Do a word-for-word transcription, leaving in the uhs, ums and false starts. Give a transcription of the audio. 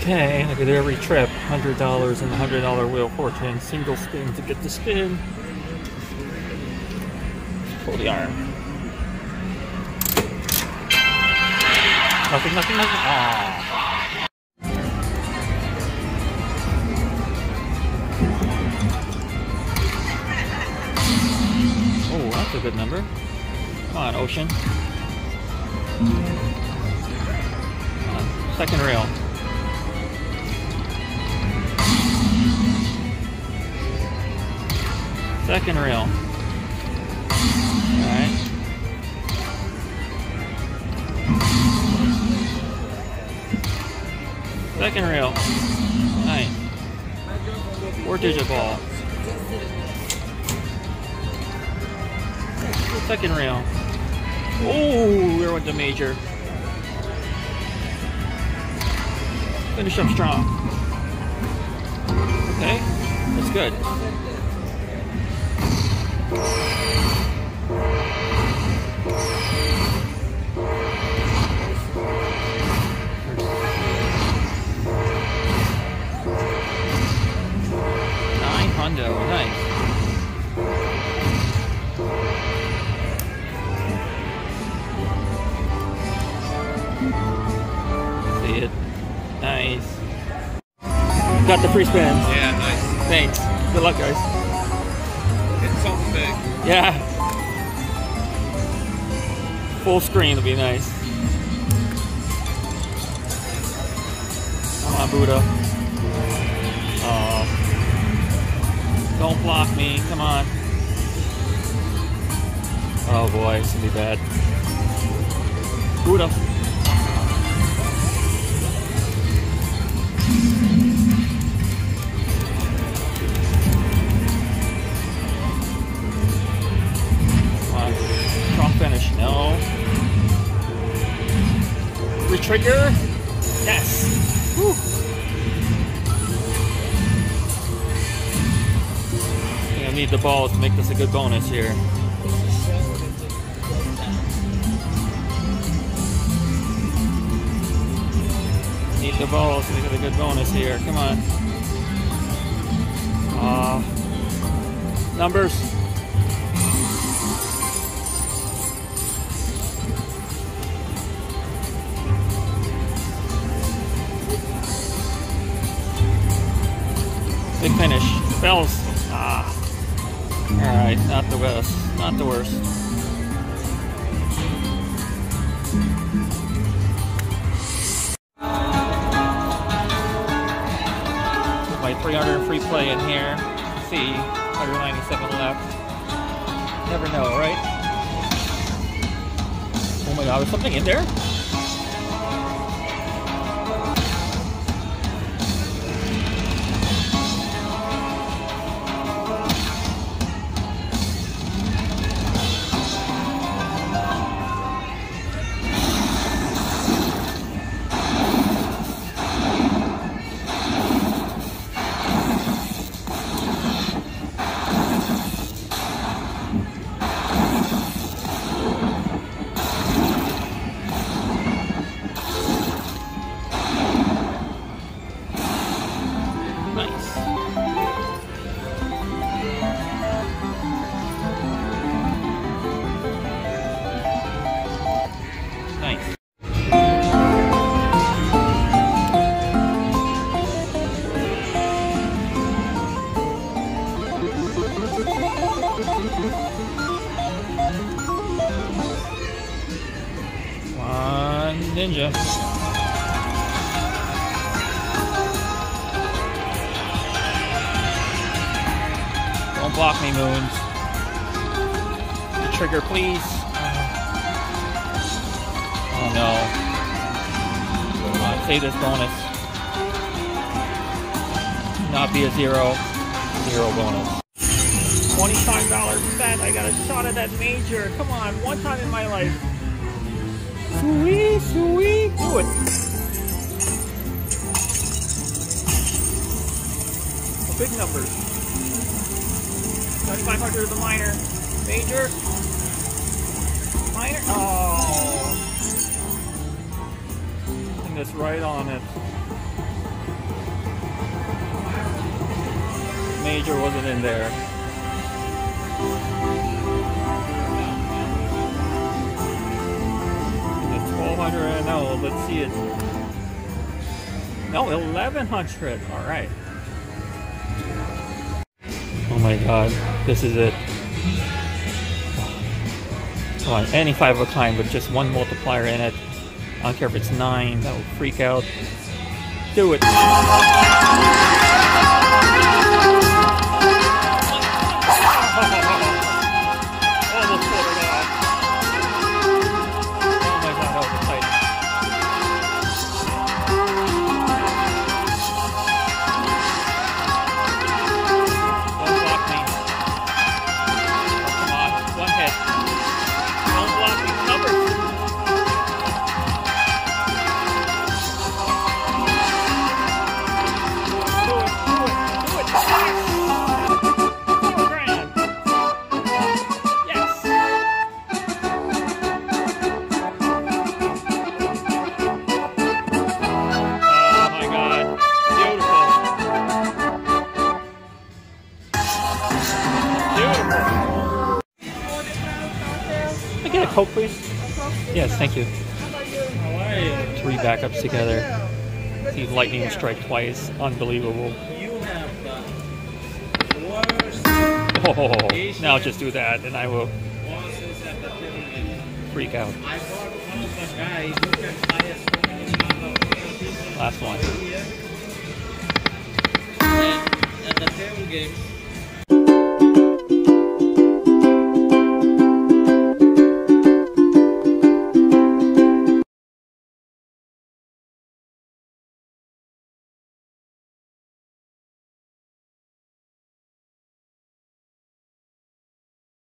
Okay, look at every trip, one hundred dollars and one hundred dollar Wheel of Fortune. Single spin to get the spin. Pull the arm. Nothing, nothing, nothing. Ah. That's a good number. Come on, Ocean. Come on, second rail. Second rail. Alright. Second rail. Nice. Four digit ball. Second rail. Oh, there went the major. Finish up strong. Okay, that's good. Nine hundo, nice. Nice. Got the free spins. Yeah, nice. Thanks. Good luck, guys. It's something big. Yeah. Full screen would be nice. Come on, Buddha. Oh. Don't block me. Come on. Oh, boy. It's going to be bad. Buddha. Finish. No. Retrigger. Yes. Woo. I think I need the ball to make this a good bonus here. Need the ball to make it a good bonus here. Come on. Uh, numbers. Big finish. Bells. Ah. Alright, not the worst. Not the worst. Put my three hundred free play in here. Let's see, one hundred ninety-seven left. Never know, right? Oh my god, there's something in there? Ninja. Don't block me, Moons. The trigger, please. Oh no. Come on, save this bonus. Not be a zero. Zero bonus. twenty-five dollars bet. I got a shot at that major. Come on, one time in my life. Sweet, sweet, do it. A big number. twenty-five hundred is a minor. Major. Minor. Oh. And it's right on it. Major wasn't in there. It's twelve hundred now. Let's see it. No, eleven hundred. All right. Oh my God, this is it. Come on, any five will climb with just one multiplier in it. I don't care if it's nine. That will freak out. Do it. Can I get a Coke, please? Yes, thank you. Three backups together. See lightning strike twice. Unbelievable. Oh, now just do that and I will freak out. Last one. At the same game.